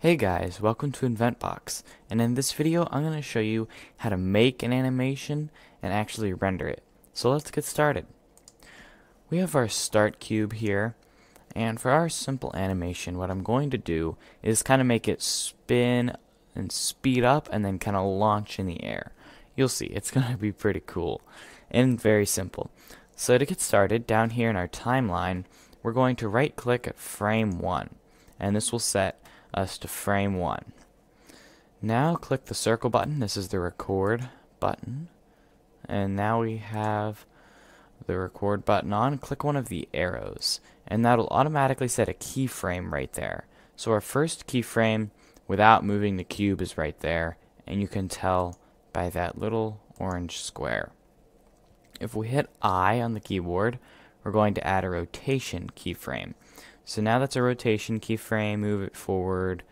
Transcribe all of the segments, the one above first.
Hey guys, welcome to Inventbox, and in this video I'm going to show you how to make an animation and actually render it. So let's get started. We have our start cube here, and for our simple animation what I'm going to do is kind of make it spin and speed up and then kind of launch in the air. You'll see, it's going to be pretty cool and very simple. So to get started, down here in our timeline we're going to right click at frame 1, and this will set us to frame 1. Now click the circle button. This is the record button, and now we have the record button on. Click one of the arrows and that'll automatically set a keyframe right there. So our first keyframe without moving the cube is right there, and you can tell by that little orange square. If we hit I on the keyboard, we're going to add a rotation keyframe. So now that's a rotation keyframe. Move it forward.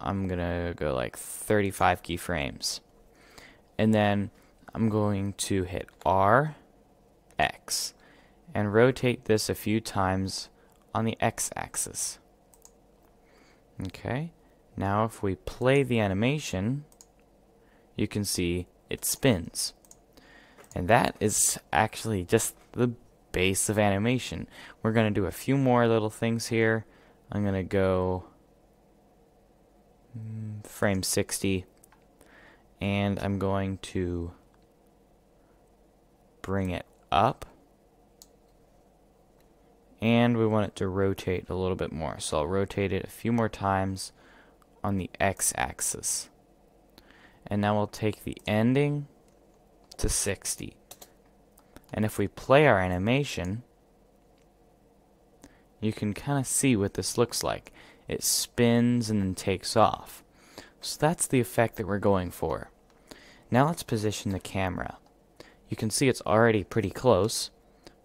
I'm going to go like 35 keyframes. And then I'm going to hit R, X, and rotate this a few times on the X axis. Okay. Now if we play the animation, you can see it spins. And that is actually just the base of animation. We're going to do a few more little things here. I'm going to go frame 60, and I'm going to bring it up, and we want it to rotate a little bit more, so I'll rotate it a few more times on the x-axis. And now we'll take the ending to 60. And if we play our animation, you can kind of see what this looks like. It spins and then takes off. So that's the effect that we're going for. Now let's position the camera. You can see it's already pretty close,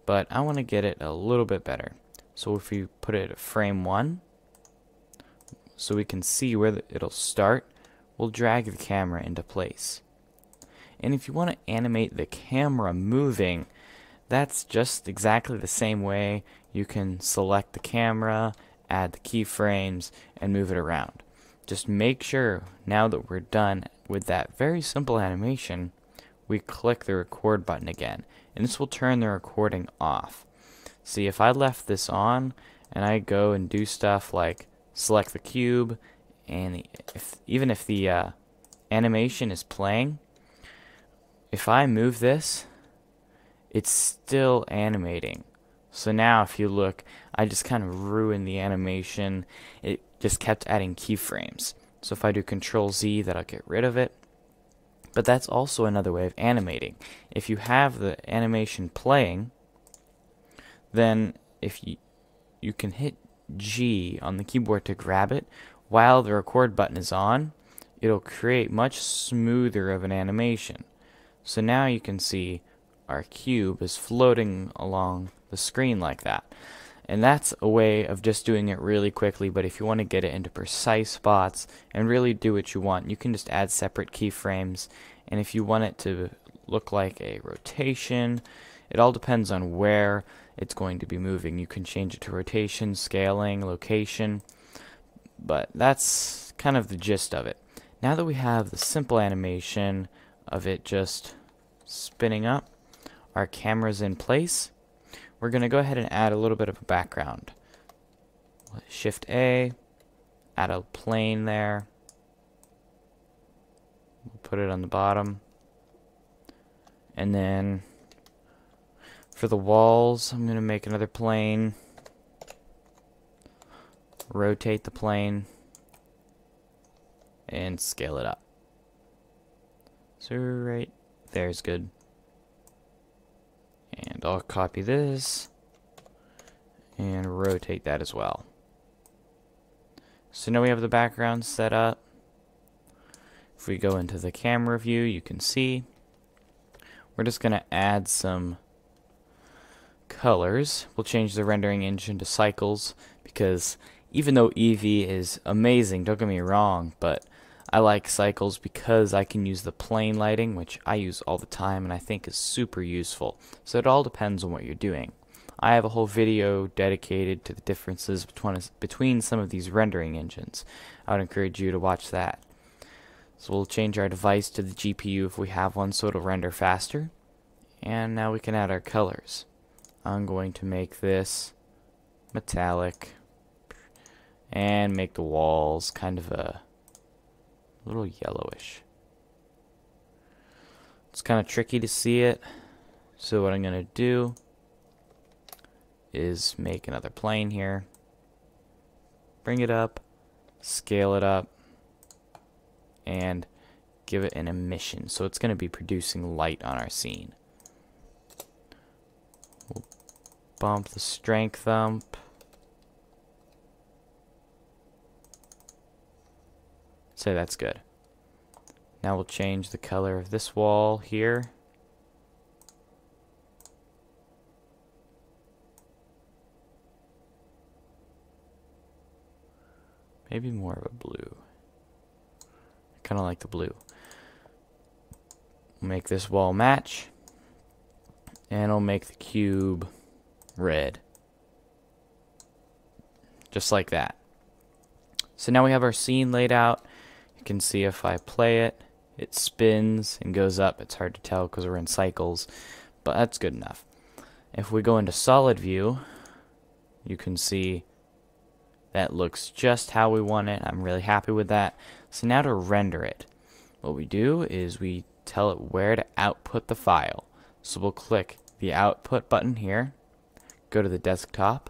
but I want to get it a little bit better. So if we put it at frame 1, so we can see where it'll start, we'll drag the camera into place. And if you want to animate the camera moving, that's just exactly the same way. You can select the camera, add the keyframes, and move it around. Just make sure, now that we're done with that very simple animation, we click the record button again, and this will turn the recording off. See, if I left this on and I go and do stuff like select the cube, and even if the animation is playing, if I move this, it's still animating. So now if you look, I just kind of ruined the animation. It just kept adding keyframes. So if I do Control Z, that'll get rid of it. But that's also another way of animating. If you have the animation playing, then if you can hit G on the keyboard to grab it while the record button is on, it'll create much smoother of an animation. So now you can see our cube is floating along the screen like that. And that's a way of just doing it really quickly, but if you want to get it into precise spots and really do what you want, you can just add separate keyframes. And if you want it to look like a rotation, it all depends on where it's going to be moving. You can change it to rotation, scaling, location, but that's kind of the gist of it. Now that we have the simple animation of it just spinning up, our camera's in place, we're going to go ahead and add a little bit of a background. Shift A, add a plane there, we'll put it on the bottom, and then for the walls I'm going to make another plane, rotate the plane, and scale it up. So right there's good. And I'll copy this and rotate that as well. So now we have the background set up. If we go into the camera view, you can see we're just going to add some colors. We'll change the rendering engine to Cycles, because even though Eevee is amazing, don't get me wrong, but I like Cycles because I can use the plane lighting, which I use all the time and I think is super useful. So it all depends on what you're doing. I have a whole video dedicated to the differences between some of these rendering engines. I would encourage you to watch that. So we'll change our device to the GPU if we have one, so it'll render faster. And now we can add our colors. I'm going to make this metallic and make the walls kind of a little yellowish. It's kind of tricky to see it, so what I'm going to do is make another plane here, bring it up, scale it up, and give it an emission, so it's going to be producing light on our scene. We'll bump the strength up. So that's good. Now we'll change the color of this wall here. Maybe more of a blue. I kind of like the blue. Make this wall match. And I'll make the cube red. Just like that. So now we have our scene laid out. You can see if I play it, it spins and goes up. It's hard to tell because we're in Cycles, but that's good enough. If we go into solid view, you can see that looks just how we want it. I'm really happy with that. So now to render it, what we do is we tell it where to output the file. So we'll click the output button here, go to the desktop,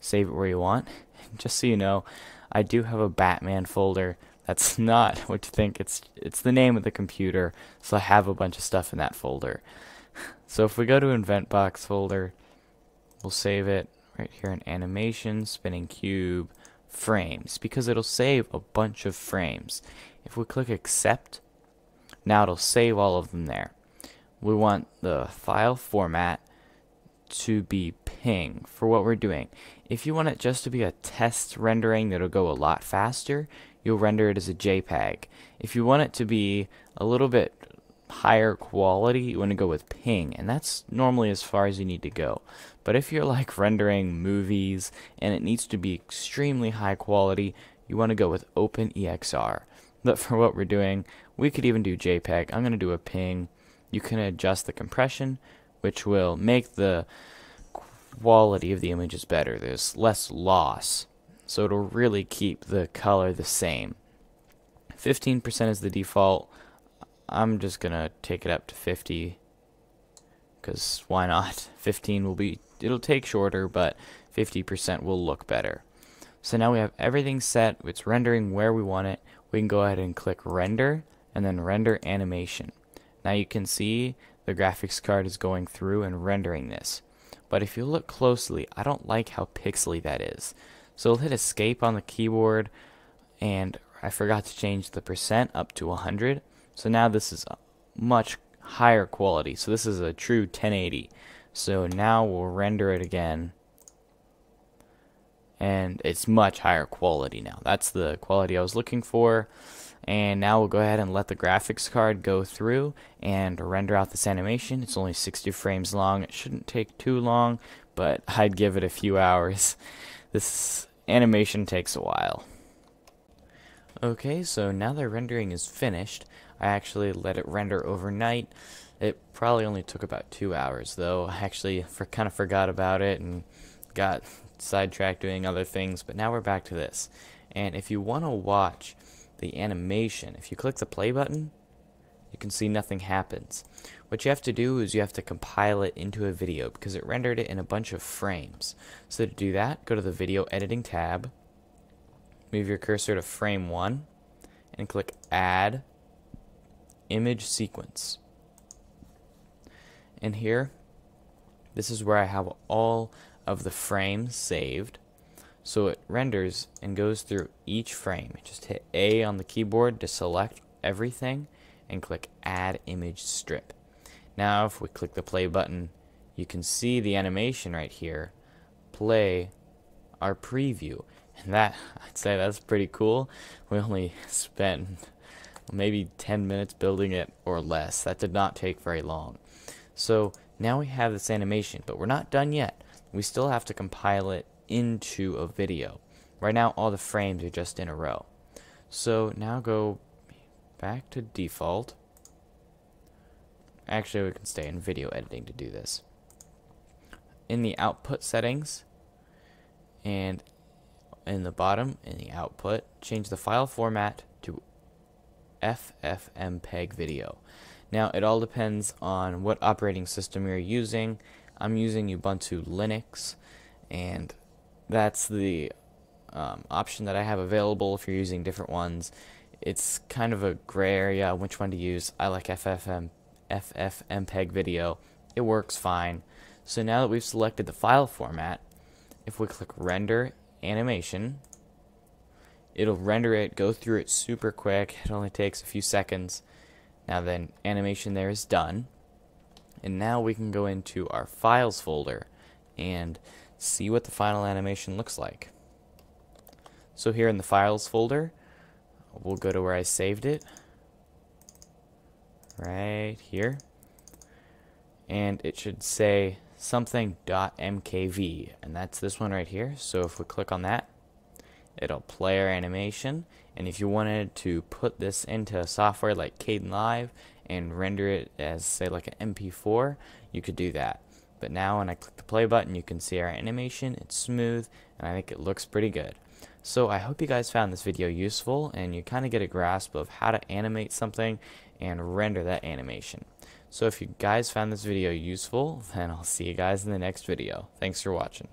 save it where you want. Just so you know, I do have a Batman folder. That's not what you think. It's the name of the computer, so I have a bunch of stuff in that folder. So if we go to Inventbox folder, we'll save it right here in animation, spinning cube, frames, because it'll save a bunch of frames. If we click accept, now it'll save all of them there. We want the file format to be ping for what we're doing. If you want it just to be a test rendering that'll go a lot faster, you'll render it as a JPEG. If you want it to be a little bit higher quality, you want to go with ping, and that's normally as far as you need to go. But if you're like rendering movies and it needs to be extremely high quality, you want to go with OpenEXR. But for what we're doing, we could even do JPEG. I'm going to do a ping. You can adjust the compression, which will make the quality of the images better. There's less loss, so it'll really keep the color the same. 15% is the default. I'm just gonna take it up to 50 because why not? 15 will be, it'll take shorter, but 50% will look better. So now we have everything set. It's rendering where we want it. We can go ahead and click render and then render animation. Now you can see the graphics card is going through and rendering this. But if you look closely, I don't like how pixely that is. So we'll hit escape on the keyboard, and I forgot to change the percent up to 100. So now this is much higher quality. So this is a true 1080. So now we'll render it again, and it's much higher quality now. That's the quality I was looking for. And now we'll go ahead and let the graphics card go through and render out this animation. It's only 60 frames long. It shouldn't take too long, but I'd give it a few hours. This animation takes a while. Okay, so now the rendering is finished. I actually let it render overnight. It probably only took about 2 hours, though. I actually kind of forgot about it and got sidetracked doing other things, but now we're back to this. And if you want to watch the animation, if you click the play button, you can see nothing happens. What you have to do is you have to compile it into a video because it rendered it in a bunch of frames. So to do that, go to the video editing tab, move your cursor to frame 1, and click add image sequence. And here, this is where I have all of the frames saved. So it renders and goes through each frame. Just hit A on the keyboard to select everything and click add image strip. Now if we click the play button, you can see the animation right here play our preview, and that, I'd say that's pretty cool. We only spent maybe 10 minutes building it or less. That did not take very long. So now we have this animation, but we're not done yet. we still have to compile it into a video. Right now all the frames are just in a row. So now go back to default. Actually, we can stay in video editing to do this. In the output settings and in the bottom in the output, change the file format to FFmpeg video. Now it all depends on what operating system you're using. I'm using Ubuntu Linux, and that's the option that I have available. If you're using different ones, it's kind of a gray area which one to use. I like FFmpeg video. It works fine. So now that we've selected the file format, if we click render animation, it'll render it, go through it super quick. It only takes a few seconds. Now then, animation there is done. And now we can go into our files folder and see what the final animation looks like. So here in the files folder, we'll go to where I saved it, right here, and it should say something .mkv, and that's this one right here. So if we click on that, it'll play our animation. And if you wanted to put this into software like Caden Live and render it as, say, like an MP4, you could do that. But now when I click the play button, you can see our animation. It's smooth, and I think it looks pretty good. So I hope you guys found this video useful, and you kind of get a grasp of how to animate something and render that animation. So if you guys found this video useful, then I'll see you guys in the next video. Thanks for watching.